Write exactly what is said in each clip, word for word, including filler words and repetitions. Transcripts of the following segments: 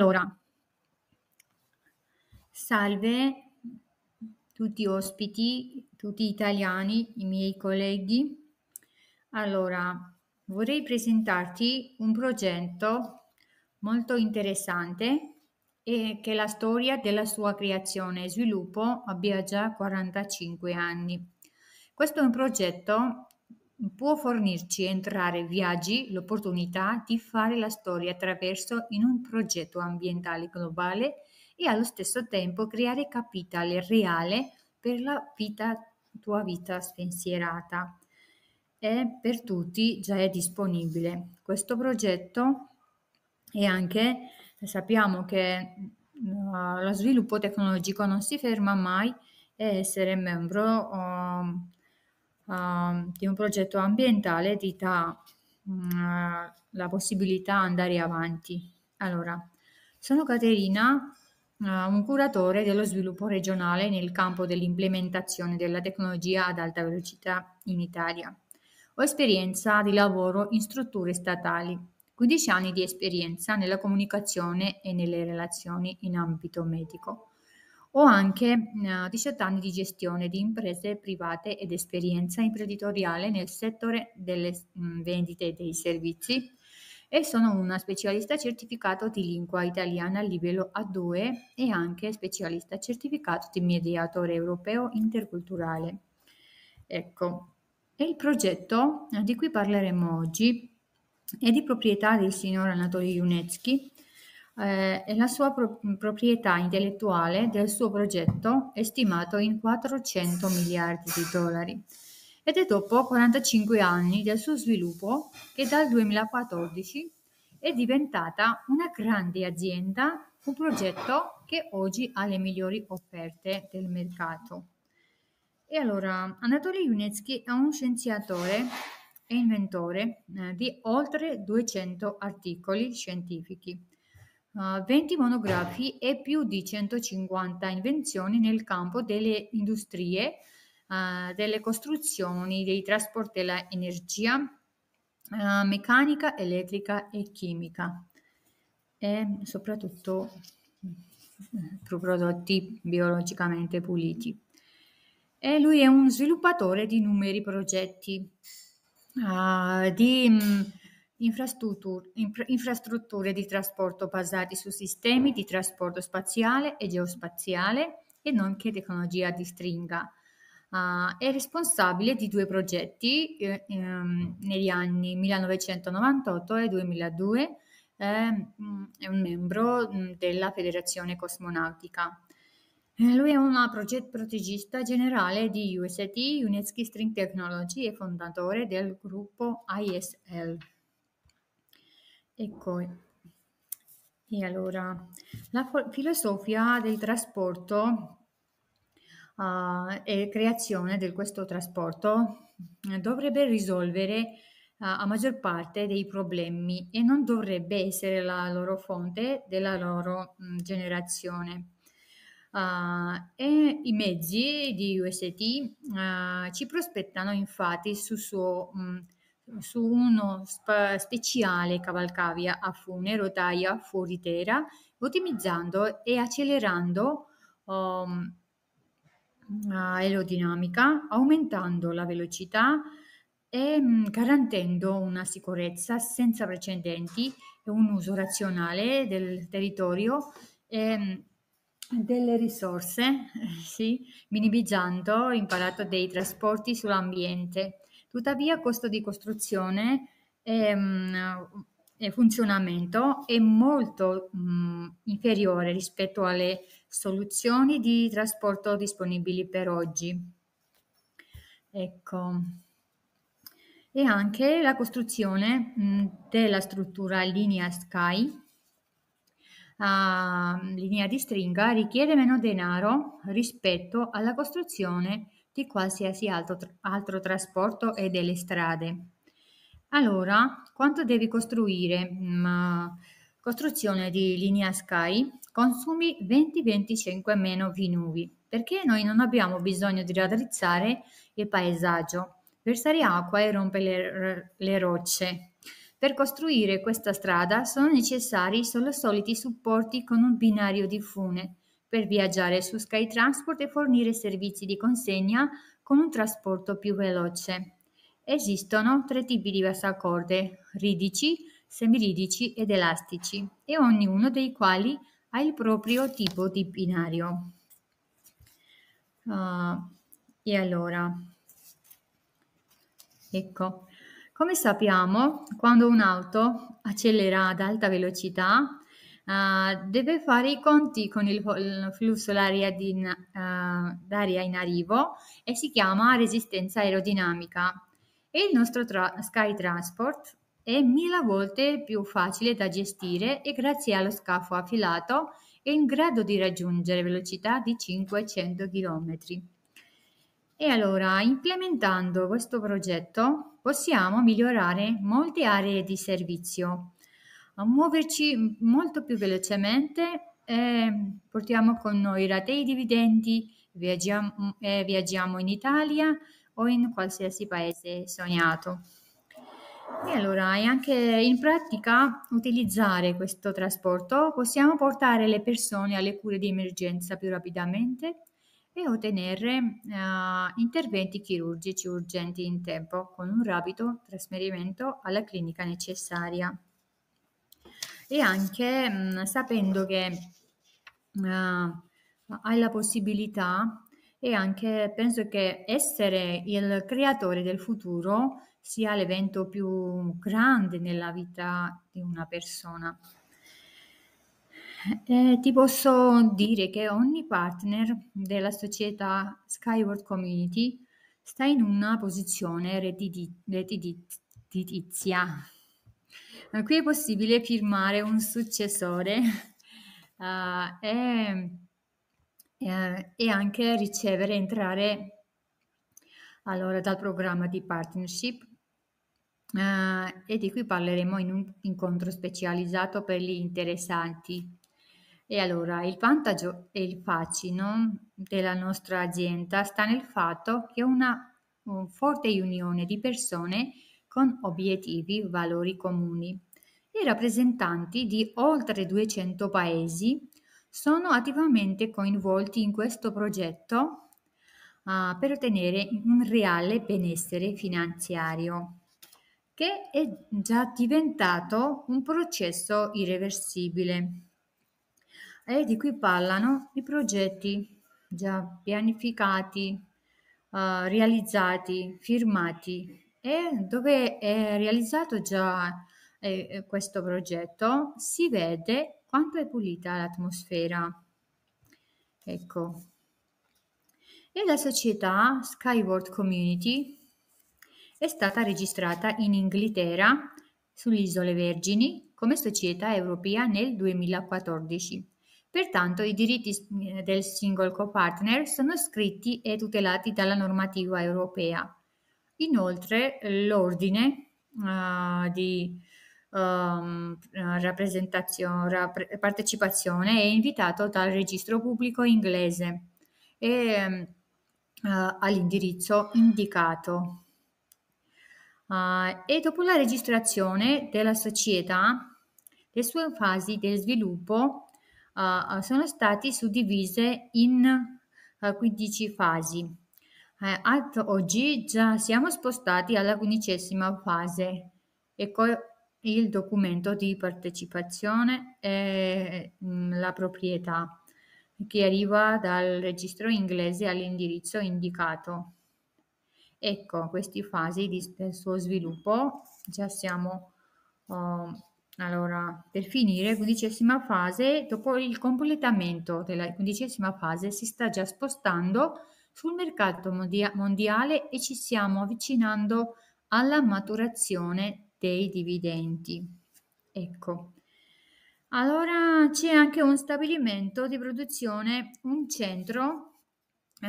Allora, salve tutti ospiti, tutti italiani, i miei colleghi. Allora, vorrei presentarti un progetto molto interessante e che la storia della sua creazione e sviluppo abbia già quarantacinque anni. Questo è un progetto può fornirci entrare viaggi, l'opportunità di fare la storia attraverso in un progetto ambientale globale e allo stesso tempo creare capitale reale per la vita, tua vita spensierata. È per tutti già è disponibile. Questo progetto e anche sappiamo che uh, lo sviluppo tecnologico non si ferma mai e essere membro uh, Uh, di un progetto ambientale ti dà uh, la possibilità di andare avanti. Allora, sono Caterina, uh, un curatore dello sviluppo regionale nel campo dell'implementazione della tecnologia ad alta velocità in Italia. Ho esperienza di lavoro in strutture statali, quindici anni di esperienza nella comunicazione e nelle relazioni in ambito medico. Ho anche diciotto anni di gestione di imprese private ed esperienza imprenditoriale nel settore delle vendite e dei servizi e sono una specialista certificato di lingua italiana a livello A due e anche specialista certificato di mediatore europeo interculturale. Ecco, e il progetto di cui parleremo oggi è di proprietà del signor Anatoli Yunitsky. Eh, e la sua pro- proprietà intellettuale del suo progetto è stimato in quattrocento miliardi di dollari ed è dopo quarantacinque anni del suo sviluppo che dal duemilaquattordici è diventata una grande azienda, un progetto che oggi ha le migliori offerte del mercato. E allora Anatoli Yunitsky è un scienziatore e inventore eh, di oltre duecento articoli scientifici, venti monografi e più di centocinquanta invenzioni nel campo delle industrie, uh, delle costruzioni, dei trasporti, dell'energia, uh, meccanica, elettrica e chimica e soprattutto prodotti biologicamente puliti. E lui è un sviluppatore di numeri progetti uh, di mh, infrastrutture di trasporto basati su sistemi di trasporto spaziale e geospaziale e nonché tecnologia di stringa. Uh, è responsabile di due progetti eh, ehm, negli anni millenovecentonovantotto e duemiladue, eh, è un membro della Federazione Cosmonautica. Eh, lui è un progetto protegista generale di U S T, UNESCO String Technology, e fondatore del gruppo I S L. Ecco, e allora, la fo- filosofia del trasporto uh, e creazione di questo trasporto uh, dovrebbe risolvere uh, la maggior parte dei problemi e non dovrebbe essere la loro fonte della loro mh, generazione. Uh, e i mezzi di U S T uh, ci prospettano infatti su suo... Mh, su uno sp- speciale cavalcavia a fune, rotaia fuori terra, ottimizzando e accelerando um, aerodinamica, aumentando la velocità e mh, garantendo una sicurezza senza precedenti e un uso razionale del territorio e mh, delle risorse, sì, minimizzando l'impatto dei trasporti sull'ambiente. Tuttavia, il costo di costruzione e, mh, e funzionamento è molto mh, inferiore rispetto alle soluzioni di trasporto disponibili per oggi. Ecco. E anche la costruzione mh, della struttura linea Sky, a linea di stringa, richiede meno denaro rispetto alla costruzione di qualsiasi altro, altro trasporto e delle strade. Allora, quanto devi costruire? Mh, costruzione di linea Sky consumi venti venticinque meno V nuovi, perché noi non abbiamo bisogno di raddrizzare il paesaggio, versare acqua e rompere le, le rocce. Per costruire questa strada sono necessari solo soliti supporti con un binario di fune per viaggiare su Sky Transport e fornire servizi di consegna con un trasporto più veloce. Esistono tre tipi di vassacorde, ridici, semiridici ed elastici, e ognuno dei quali ha il proprio tipo di binario. Uh, e allora, ecco, come sappiamo, quando un'auto accelera ad alta velocità, uh, deve fare i conti con il, il flusso d'aria, di, uh, d'aria in arrivo, e si chiama resistenza aerodinamica. E il nostro tra- Sky Transport è mille volte più facile da gestire e grazie allo scafo affilato è in grado di raggiungere velocità di cinquecento chilometri. E allora, implementando questo progetto, possiamo migliorare molte aree di servizio, muoverci molto più velocemente, eh, portiamo con noi ratei dividendi, viaggiamo, eh, viaggiamo in Italia o in qualsiasi paese sognato. E allora, e anche in pratica, utilizzare questo trasporto possiamo portare le persone alle cure di emergenza più rapidamente e ottenere uh, interventi chirurgici urgenti in tempo, con un rapido trasferimento alla clinica necessaria. E anche mh, sapendo che uh, hai la possibilità. E anche penso che essere il creatore del futuro sia l'evento più grande nella vita di una persona. E ti posso dire che ogni partner della società Sky World Community sta in una posizione redditizia. Qui è possibile firmare un successore uh, e... e anche ricevere, entrare allora dal programma di partnership, eh, e di cui parleremo in un incontro specializzato per gli interessati. E allora, il vantaggio e il fascino della nostra azienda sta nel fatto che è una, una forte unione di persone con obiettivi, valori comuni, e rappresentanti di oltre duecento paesi sono attivamente coinvolti in questo progetto uh, per ottenere un reale benessere finanziario, che è già diventato un processo irreversibile, e di cui parlano i progetti già pianificati, uh, realizzati, firmati, e dove è realizzato già eh, questo progetto si vede quanto è pulita l'atmosfera. Ecco. E la società Sky World Community è stata registrata in Inghilterra, sulle Isole Vergini, come società europea nel duemilaquattordici. Pertanto i diritti del single co-partner sono scritti e tutelati dalla normativa europea. Inoltre l'ordine uh, di Um, rappresentazione, rap- partecipazione è invitato dal registro pubblico inglese e uh, all'indirizzo indicato, uh, e dopo la registrazione della società le sue fasi del sviluppo uh, sono state suddivise in uh, quindici fasi. uh, ad oggi già siamo spostati alla quindicesima fase, e co- il documento di partecipazione e la proprietà, che arriva dal registro inglese all'indirizzo indicato. Ecco, queste fasi di, del suo sviluppo, già siamo oh, allora per finire quindicesima fase. Dopo il completamento della quindicesima fase si sta già spostando sul mercato mondia- mondiale e ci stiamo avvicinando alla maturazione dei dividendi. Ecco, allora c'è anche un stabilimento di produzione, un centro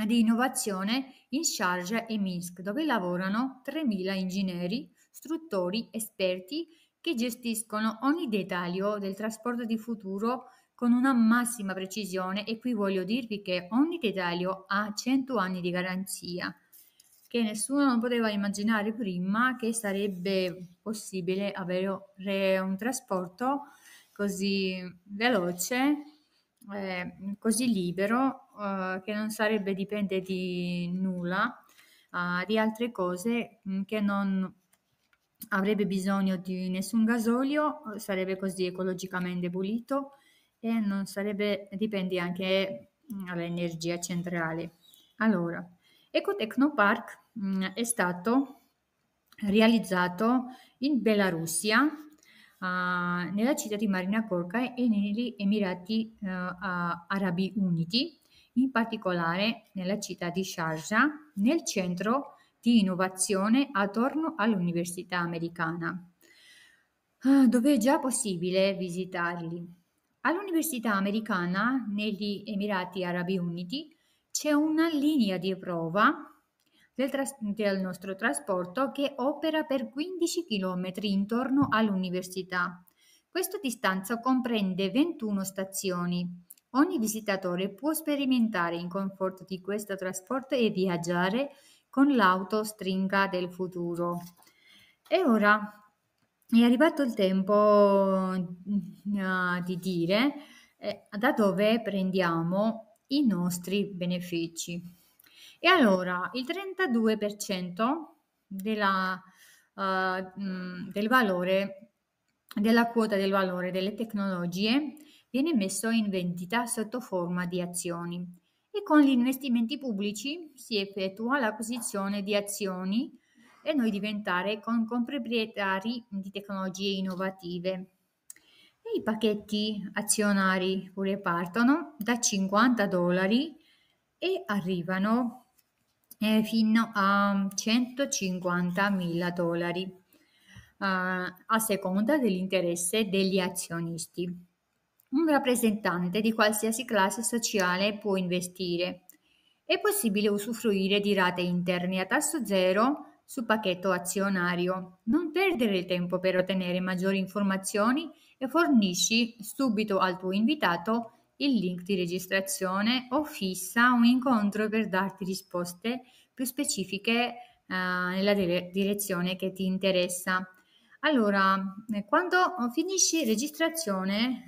di innovazione in Sharjah e Minsk, dove lavorano tremila ingegneri, struttori, esperti che gestiscono ogni dettaglio del trasporto di futuro con una massima precisione, e qui voglio dirvi che ogni dettaglio ha cento anni di garanzia. che nessuno non poteva immaginare prima che sarebbe possibile avere un trasporto così veloce, eh, così libero, eh, che non sarebbe dipendente di nulla, eh, di altre cose, che non avrebbe bisogno di nessun gasolio, sarebbe così ecologicamente pulito e non sarebbe dipendente anche dall'energia centrale. Allora, Ecotecnopark mh, è stato realizzato in Bielorussia, uh, nella città di Marina Korka e negli Emirati uh, uh, Arabi Uniti, in particolare nella città di Sharjah, nel centro di innovazione attorno all'università americana, dove è già possibile visitarli. All'università americana negli Emirati Arabi Uniti c'è una linea di prova del, tras- del nostro trasporto che opera per quindici chilometri intorno all'università. Questa distanza comprende ventuno stazioni. Ogni visitatore può sperimentare in conforto di questo trasporto e viaggiare con l'auto stringa del futuro. E ora è arrivato il tempo uh, di dire eh, da dove prendiamo i nostri benefici. E allora il trentadue per cento della, uh, mh, del valore, della quota del valore delle tecnologie viene messo in vendita sotto forma di azioni. E con gli investimenti pubblici si effettua l'acquisizione di azioni e noi diventare con, con proprietari di tecnologie innovative. E i pacchetti azionari pure partono da cinquanta dollari e arrivano eh, fino a centocinquantamila dollari eh, a seconda dell'interesse degli azionisti. Un rappresentante di qualsiasi classe sociale può investire. È possibile usufruire di rate interne a tasso zero sul pacchetto azionario. Non perdere il tempo per ottenere maggiori informazioni e fornisci subito al tuo invitato il link di registrazione o fissa un incontro per darti risposte più specifiche eh, nella dire- direzione che ti interessa. Allora, quando finisci registrazione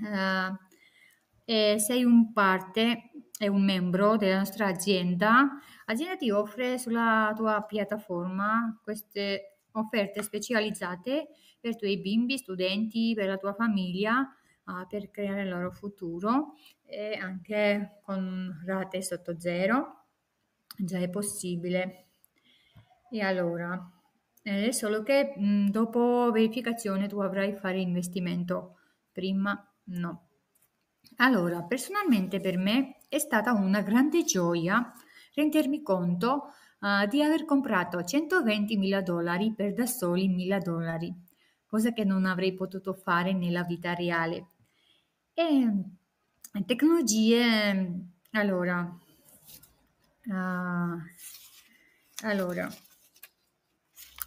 eh, e sei un parte e un membro della nostra azienda, l'azienda ti offre sulla tua piattaforma queste offerte specializzate per i tuoi bimbi, studenti, per la tua famiglia, eh, per creare il loro futuro, e anche con rate sotto zero, già è possibile. E allora... Eh, solo che mh, dopo verificazione tu avrai fare investimento, prima no. Allora, personalmente per me è stata una grande gioia rendermi conto uh, di aver comprato centoventimila dollari per da soli mille dollari, cosa che non avrei potuto fare nella vita reale. E tecnologie, allora, uh, allora,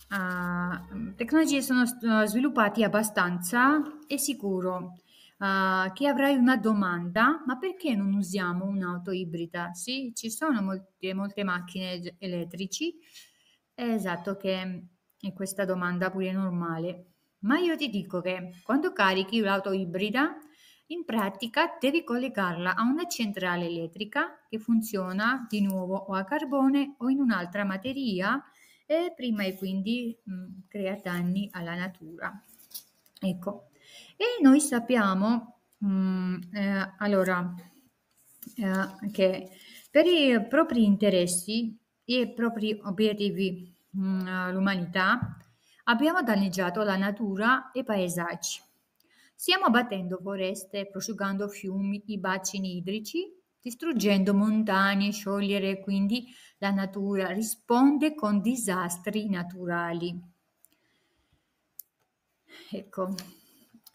Uh, tecnologie sono sviluppate abbastanza, è sicuro uh, che avrai una domanda: ma perché non usiamo un'auto ibrida? Sì, ci sono molte, molte macchine elettrici, è esatto che è questa domanda pure normale, ma io ti dico che quando carichi l'auto ibrida in pratica devi collegarla a una centrale elettrica che funziona di nuovo o a carbone o in un'altra materia e prima e quindi mh, crea danni alla natura. Ecco, e noi sappiamo mh, eh, allora eh, che per i propri interessi e i propri obiettivi mh, l'umanità abbiamo danneggiato la natura e i paesaggi. Stiamo abbattendo foreste, prosciugando fiumi, i bacini idrici, distruggendo montagne. Sciogliere quindi la natura risponde con disastri naturali. Ecco,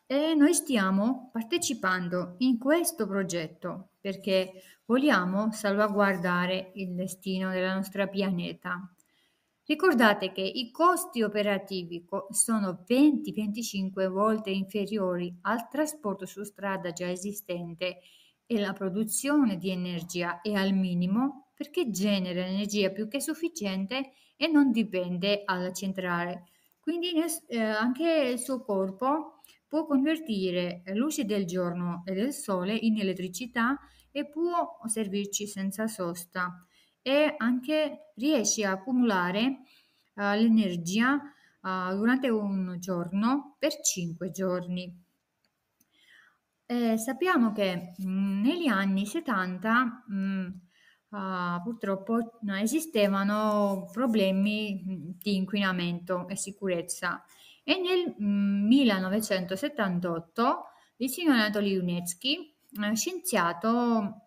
e noi stiamo partecipando in questo progetto perché vogliamo salvaguardare il destino della nostra pianeta. Ricordate che i costi operativi sono venti a venticinque volte inferiori al trasporto su strada già esistente e la produzione di energia è al minimo perché genera energia più che sufficiente e non dipende dalla centrale. Quindi eh, anche il suo corpo può convertire la luce del giorno e del sole in elettricità e può servirci senza sosta, e anche riesce a accumulare uh, l'energia uh, durante un giorno per cinque giorni. E sappiamo che mh, negli anni settanta mh, uh, purtroppo no, esistevano problemi mh, di inquinamento e sicurezza, e nel mh, millenovecentosettantotto il signor Anatoli Yunitsky, uh, scienziato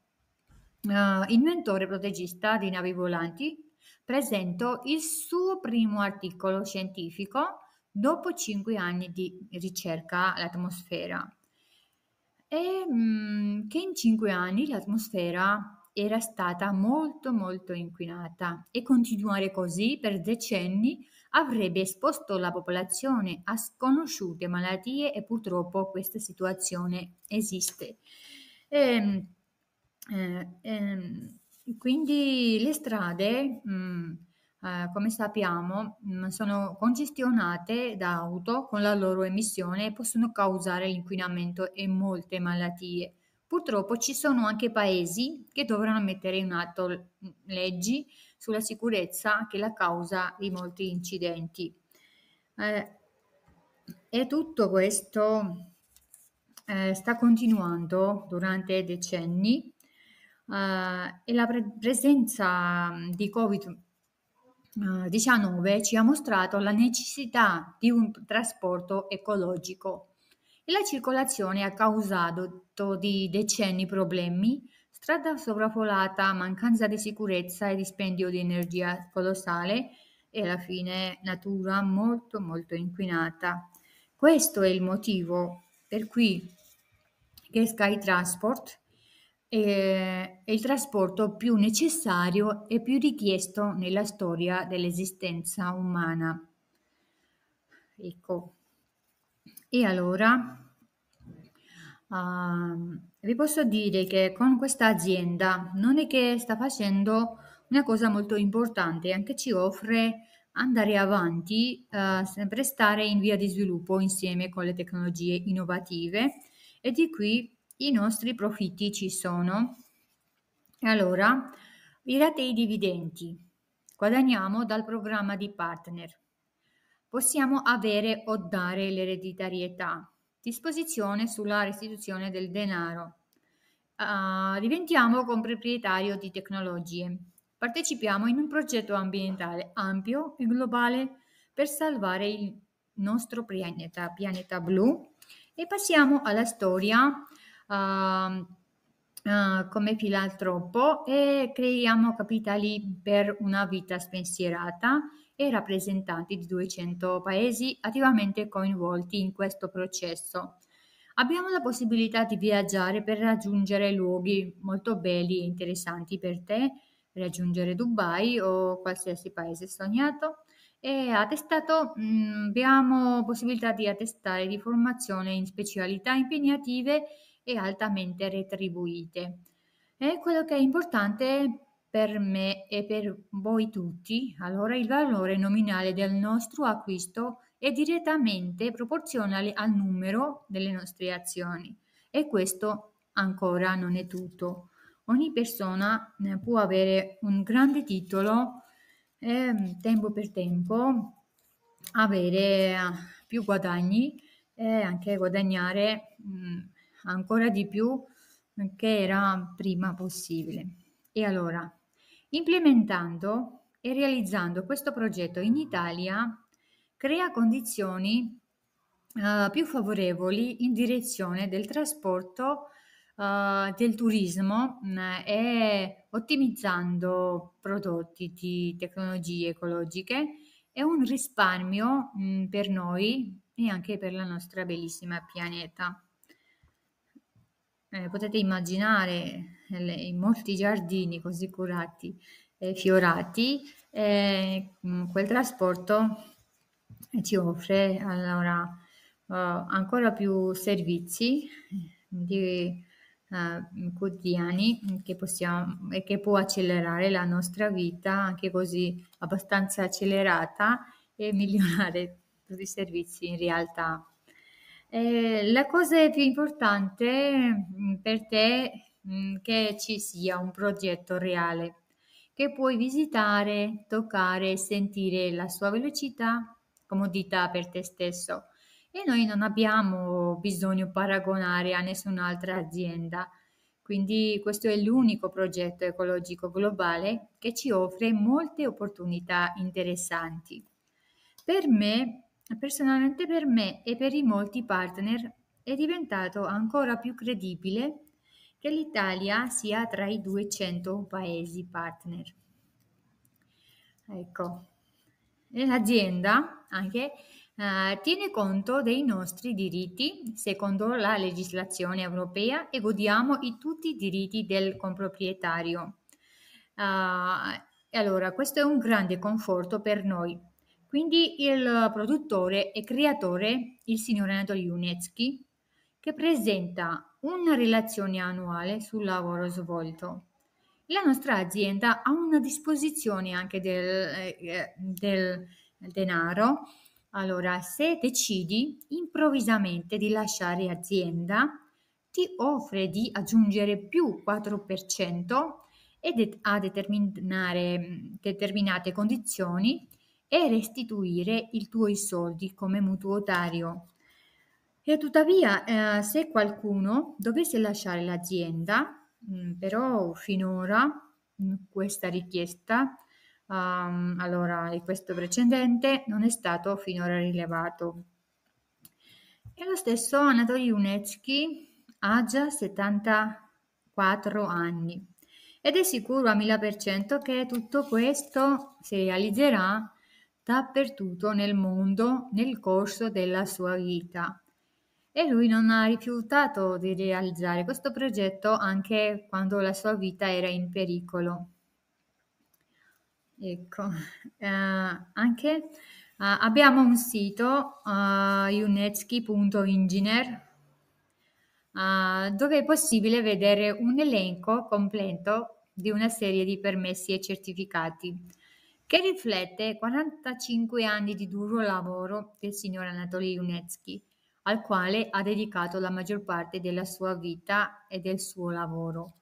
Uh, inventore protegista di navi volanti, presentò il suo primo articolo scientifico dopo cinque anni di ricerca all'atmosfera, e mh, che in cinque anni l'atmosfera era stata molto molto inquinata, e continuare così per decenni avrebbe esposto la popolazione a sconosciute malattie, e purtroppo questa situazione esiste. E, Eh, ehm, quindi le strade, mh, eh, come sappiamo, mh, sono congestionate da auto con la loro emissione e possono causare l'inquinamento e molte malattie. Purtroppo ci sono anche paesi che dovranno mettere in atto leggi sulla sicurezza, che è la causa di molti incidenti. Eh, e tutto questo eh, sta continuando durante decenni. Uh, e la pre- presenza di covid diciannove ci ha mostrato la necessità di un trasporto ecologico, e la circolazione ha causato di decenni problemi, strada sovraffollata, mancanza di sicurezza e dispendio di energia colossale, e alla fine natura molto molto inquinata. Questo è il motivo per cui che Sky Transport è il trasporto più necessario e più richiesto nella storia dell'esistenza umana. Ecco, e allora uh, vi posso dire che con questa azienda non è che sta facendo una cosa molto importante, anche ci offre andare avanti, uh, sempre stare in via di sviluppo insieme con le tecnologie innovative, e di qui i nostri profitti ci sono. Allora, i ratei dividendi guadagniamo dal programma di partner, possiamo avere o dare l'ereditarietà, disposizione sulla restituzione del denaro, uh, diventiamo comproprietario di tecnologie, partecipiamo in un progetto ambientale ampio e globale per salvare il nostro pianeta, pianeta blu, e passiamo alla storia. Uh, uh, come filantropo, e creiamo capitali per una vita spensierata, e rappresentanti di duecento paesi attivamente coinvolti in questo processo. Abbiamo la possibilità di viaggiare per raggiungere luoghi molto belli e interessanti per te, raggiungere Dubai o qualsiasi paese sognato, e attestato mh, abbiamo possibilità di attestare di formazione in specialità impegnative e altamente retribuite. E quello che è importante per me e per voi tutti, allora il valore nominale del nostro acquisto è direttamente proporzionale al numero delle nostre azioni, e questo ancora non è tutto. Ogni persona può avere un grande titolo e tempo per tempo avere più guadagni, e anche guadagnare mh, ancora di più che era prima possibile. E allora, implementando e realizzando questo progetto in Italia, crea condizioni uh, più favorevoli in direzione del trasporto, uh, del turismo, mh, e ottimizzando prodotti di tecnologie ecologiche, è un risparmio mh, per noi e anche per la nostra bellissima pianeta. Eh, potete immaginare le, molti giardini così curati e fiorati, eh, quel trasporto ci offre allora, eh, ancora più servizi di, eh, eh, quotidiani che possiamo e che può accelerare la nostra vita anche così abbastanza accelerata e migliorare tutti i servizi in realtà. Eh, la cosa più importante per te è che ci sia un progetto reale che puoi visitare, toccare, sentire la sua velocità, comodità per te stesso. E noi non abbiamo bisogno di paragonare a nessun'altra azienda. Quindi questo è l'unico progetto ecologico globale che ci offre molte opportunità interessanti. Per me, personalmente per me e per i molti partner, è diventato ancora più credibile che l'Italia sia tra i duecento paesi partner. Ecco, l'azienda anche Uh, tiene conto dei nostri diritti secondo la legislazione europea e godiamo di tutti i diritti del comproprietario. Uh, allora, questo è un grande conforto per noi. Quindi il produttore e creatore, il signor Anatoli Yunitsky, che presenta una relazione annuale sul lavoro svolto. La nostra azienda ha una disposizione anche del, eh, del denaro. Allora, se decidi improvvisamente di lasciare azienda, ti offre di aggiungere più quattro per cento e det- a determinare, determinate condizioni e restituire i tuoi soldi come mutuotario. E tuttavia, eh, se qualcuno dovesse lasciare l'azienda, mh, però finora mh, questa richiesta Um, allora, questo precedente non è stato finora rilevato. E lo stesso Anatoli Yunitsky ha già settantaquattro anni ed è sicuro al mille per cento che tutto questo si realizzerà dappertutto nel mondo nel corso della sua vita. E lui non ha rifiutato di realizzare questo progetto anche quando la sua vita era in pericolo. Ecco, eh, anche eh, abbiamo un sito eh, unitsky punto engineer eh, dove è possibile vedere un elenco completo di una serie di permessi e certificati che riflette quarantacinque anni di duro lavoro del signor Anatoli Yunitsky, al quale ha dedicato la maggior parte della sua vita e del suo lavoro.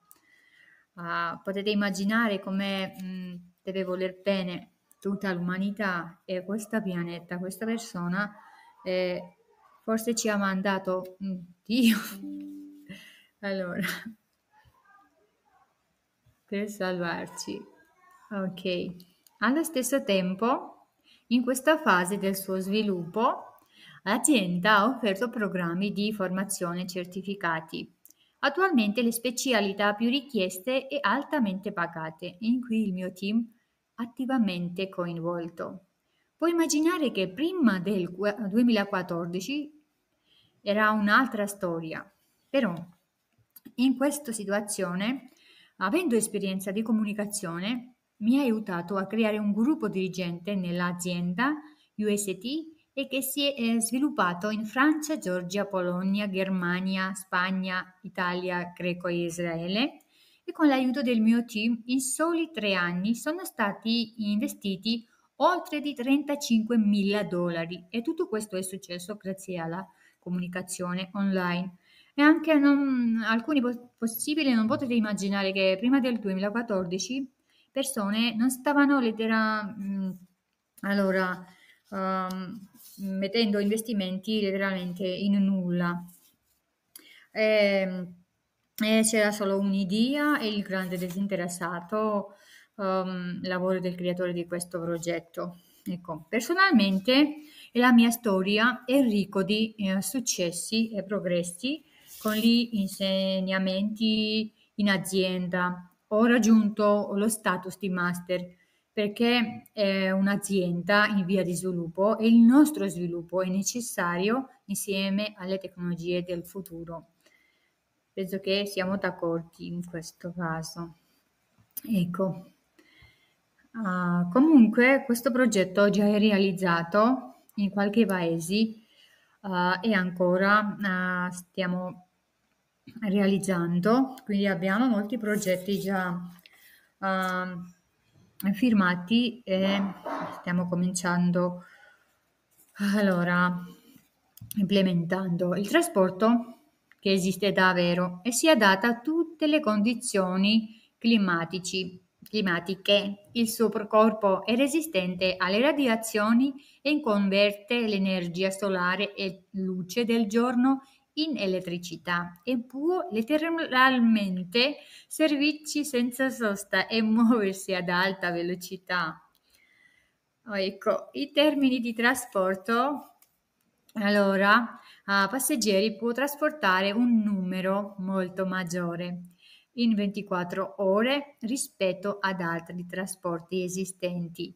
Eh, potete immaginare come mh, deve voler bene tutta l'umanità e questo pianeta, questa persona, eh, forse ci ha mandato mm, Dio. Allora, per salvarci. Ok. Allo stesso tempo, in questa fase del suo sviluppo, l'azienda ha offerto programmi di formazione certificati. Attualmente le specialità più richieste e altamente pagate, in cui il mio team è attivamente coinvolto. Puoi immaginare che prima del duemilaquattordici era un'altra storia, però in questa situazione, avendo esperienza di comunicazione, mi ha aiutato a creare un gruppo dirigente nell'azienda U S T e che si è sviluppato in Francia, Georgia, Polonia, Germania, Spagna, Italia, Greco e Israele, e con l'aiuto del mio team in soli tre anni sono stati investiti oltre di trentacinquemila dollari, e tutto questo è successo grazie alla comunicazione online. E anche non, alcuni possibili non potete immaginare che prima del duemilaquattordici persone non stavano letteralmente allora Um, mettendo investimenti letteralmente in nulla, e, e c'era solo un'idea e il grande disinteressato um, lavoro del creatore di questo progetto. Ecco, personalmente la mia storia è ricca di eh, successi e progressi con gli insegnamenti in azienda. Ho raggiunto lo status di master, perché è un'azienda in via di sviluppo e il nostro sviluppo è necessario insieme alle tecnologie del futuro. Penso che siamo d'accordo in questo caso. Ecco, uh, comunque questo progetto già è realizzato in qualche paese uh, e ancora uh, stiamo realizzando, quindi abbiamo molti progetti già uh, firmati e stiamo cominciando allora implementando. Il trasporto che esiste davvero e si adatta a tutte le condizioni climatici, climatiche. Il suo corpo è resistente alle radiazioni e converte l'energia solare e luce del giorno in elettricità e può letteralmente servirci senza sosta e muoversi ad alta velocità. Ecco, i termini di trasporto, allora, a passeggeri può trasportare un numero molto maggiore in ventiquattro ore rispetto ad altri trasporti esistenti.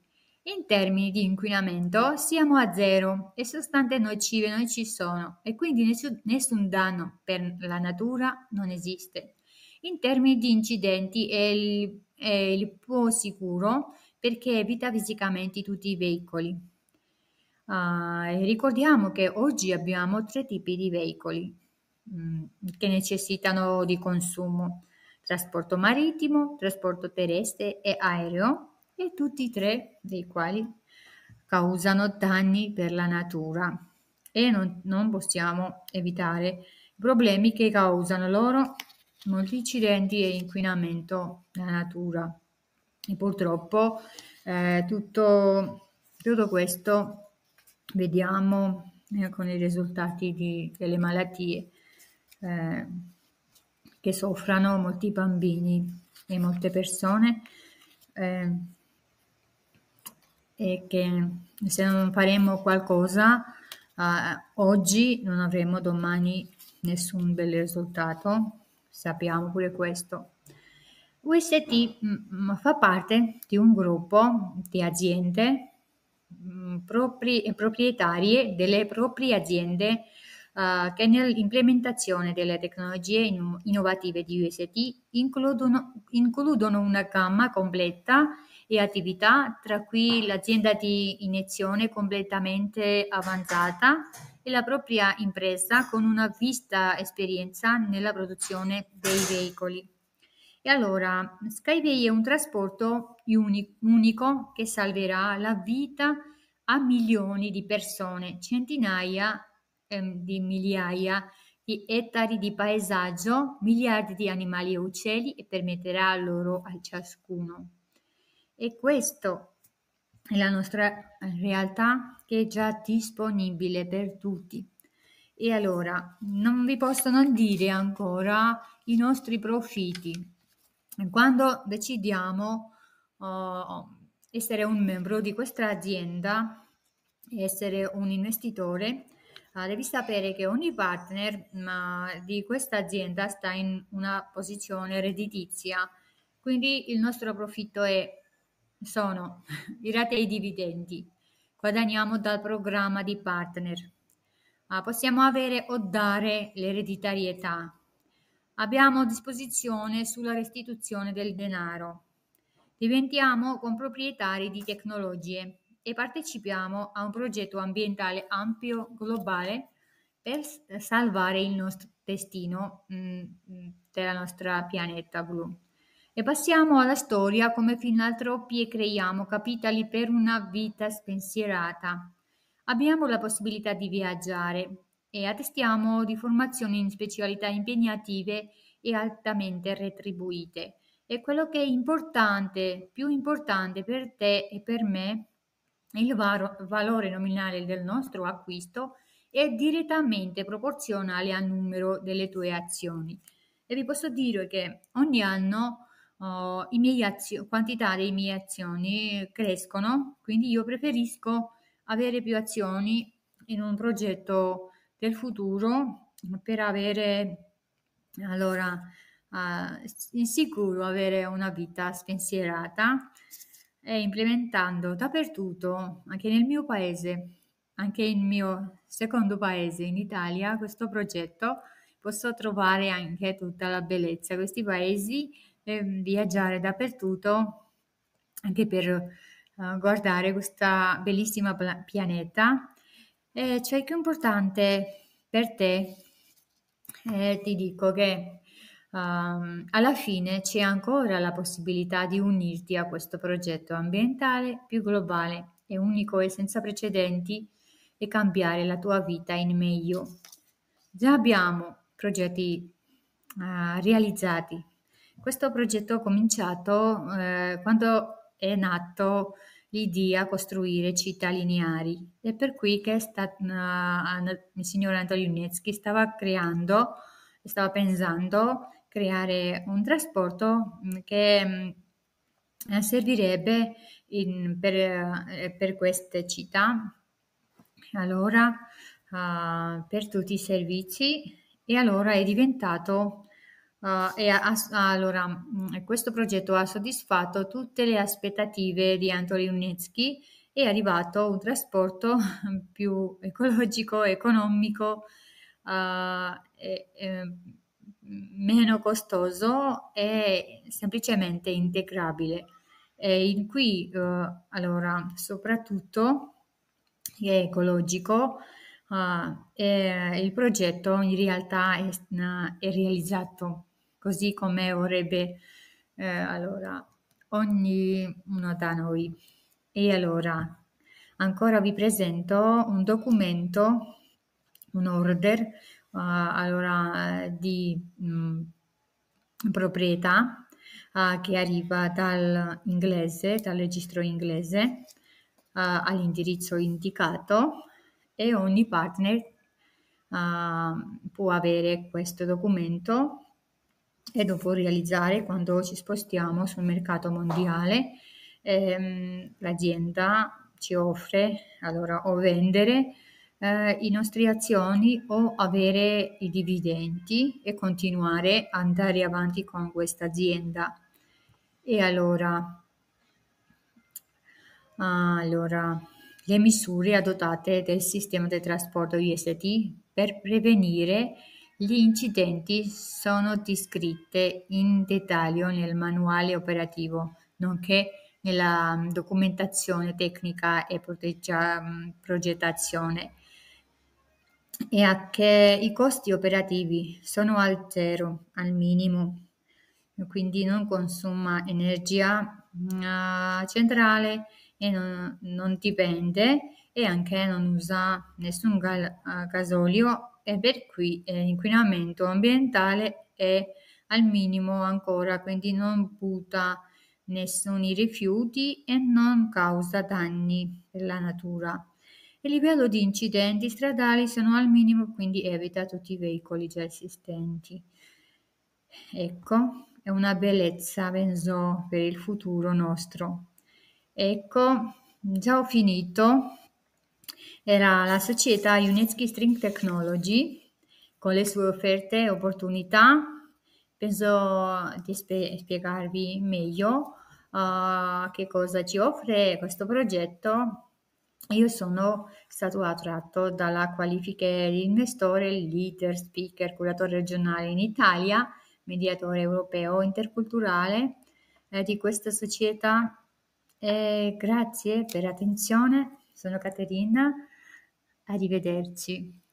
In termini di inquinamento siamo a zero e sostanze nocive non ci sono e quindi nessun, nessun danno per la natura non esiste. In termini di incidenti è il, è il più sicuro perché evita fisicamente tutti i veicoli. Uh, ricordiamo che oggi abbiamo tre tipi di veicoli mh, che necessitano di consumo: trasporto marittimo, trasporto terrestre e aereo, e tutti e tre dei quali causano danni per la natura e non, non possiamo evitare i problemi che causano loro, molti incidenti e inquinamento della natura. E purtroppo eh, tutto, tutto questo vediamo eh, con i risultati di, delle malattie eh, che soffrono molti bambini e molte persone. Eh, e che se non faremo qualcosa eh, oggi non avremo domani nessun bel risultato, sappiamo pure questo. U S T mh, fa parte di un gruppo di aziende mh, propri, proprietarie delle proprie aziende eh, che nell'implementazione delle tecnologie in, innovative di U S T includono, includono una gamma completa e attività, tra cui l'azienda di iniezione completamente avanzata e la propria impresa con una vasta esperienza nella produzione dei veicoli. E allora, Skyway è un trasporto unico che salverà la vita a milioni di persone, centinaia eh, di migliaia di ettari di paesaggio, miliardi di animali e uccelli, e permetterà loro a ciascuno. E questa è la nostra realtà, che è già disponibile per tutti. E allora, non vi posso non dire ancora i nostri profitti. Quando decidiamo uh, essere un membro di questa azienda, essere un investitore, uh, devi sapere che ogni partner uh, di questa azienda sta in una posizione redditizia, quindi il nostro profitto è sono i ratei e dividendi, guadagniamo dal programma di partner, ah, possiamo avere o dare l'ereditarietà, abbiamo disposizione sulla restituzione del denaro, diventiamo comproprietari di tecnologie e partecipiamo a un progetto ambientale ampio globale per salvare il nostro destino mh, della nostra pianeta blu. E passiamo alla storia come filantropi e creiamo capitali per una vita spensierata. Abbiamo la possibilità di viaggiare e attestiamo di formazioni in specialità impegnative e altamente retribuite. E quello che è importante, più importante per te e per me, il valore nominale del nostro acquisto è direttamente proporzionale al numero delle tue azioni. E vi posso dire che ogni anno Uh, i miei azio- quantità dei miei azioni crescono, quindi io preferisco avere più azioni in un progetto del futuro per avere allora uh, in sicuro avere una vita spensierata, e implementando dappertutto, anche nel mio paese, anche in mio secondo paese in Italia, questo progetto, posso trovare anche tutta la bellezza di questi paesi, viaggiare dappertutto anche per uh, guardare questa bellissima pla- pianeta. E ciò che è importante per te E ti dico che ehm, alla fine c'è ancora la possibilità di unirti a questo progetto ambientale più globale e unico e senza precedenti e cambiare la tua vita in meglio. Già abbiamo progetti eh, realizzati. Questo progetto è cominciato eh, quando è nato l'idea di costruire città lineari. È per cui che sta, uh, il signor Anatoli Yunitsky stava creando, stava pensando creare un trasporto che mh, servirebbe in, per, per queste città, allora uh, per tutti i servizi, e allora è diventato Uh, e ha, allora, mh, questo progetto ha soddisfatto tutte le aspettative di Anatoli Yunitsky, è arrivato un trasporto più ecologico, economico, uh, e, e, meno costoso e semplicemente integrabile. E in cui, uh, allora, soprattutto è ecologico. Uh, e il progetto in realtà è, è realizzato così come vorrebbe eh, allora, ognuno da noi. E allora ancora vi presento un documento, un order uh, allora, di mh, proprietà uh, che arriva dal inglese, dal registro inglese uh, all'indirizzo indicato, e ogni partner uh, può avere questo documento e lo può realizzare quando ci spostiamo sul mercato mondiale. Ehm, l'azienda ci offre allora o vendere eh, i nostri azioni o avere i dividendi e continuare ad andare avanti con questa azienda. E allora, uh, allora le misure adottate del sistema del trasporto I S T per prevenire gli incidenti sono descritte in dettaglio nel manuale operativo, nonché nella documentazione tecnica e progettazione, e anche i costi operativi sono al zero, al minimo, quindi non consuma energia uh, centrale e non, non dipende, e anche non usa nessun gal, uh, gasolio, e per cui eh, l'inquinamento ambientale è al minimo ancora, quindi non butta nessun rifiuti e non causa danni per la natura. Il livello di incidenti stradali sono al minimo, quindi evita tutti i veicoli già esistenti. Ecco, è una bellezza, penso, per il futuro nostro. Ecco, già ho finito. Era la società UNESCO String Technology con le sue offerte e opportunità. Penso di spie spiegarvi meglio uh, che cosa ci offre questo progetto. Io sono stato attratto dalla qualifica di investitore, leader, speaker, curatore regionale in Italia, mediatore europeo interculturale eh, di questa società. E grazie per l'attenzione, sono Caterina, arrivederci.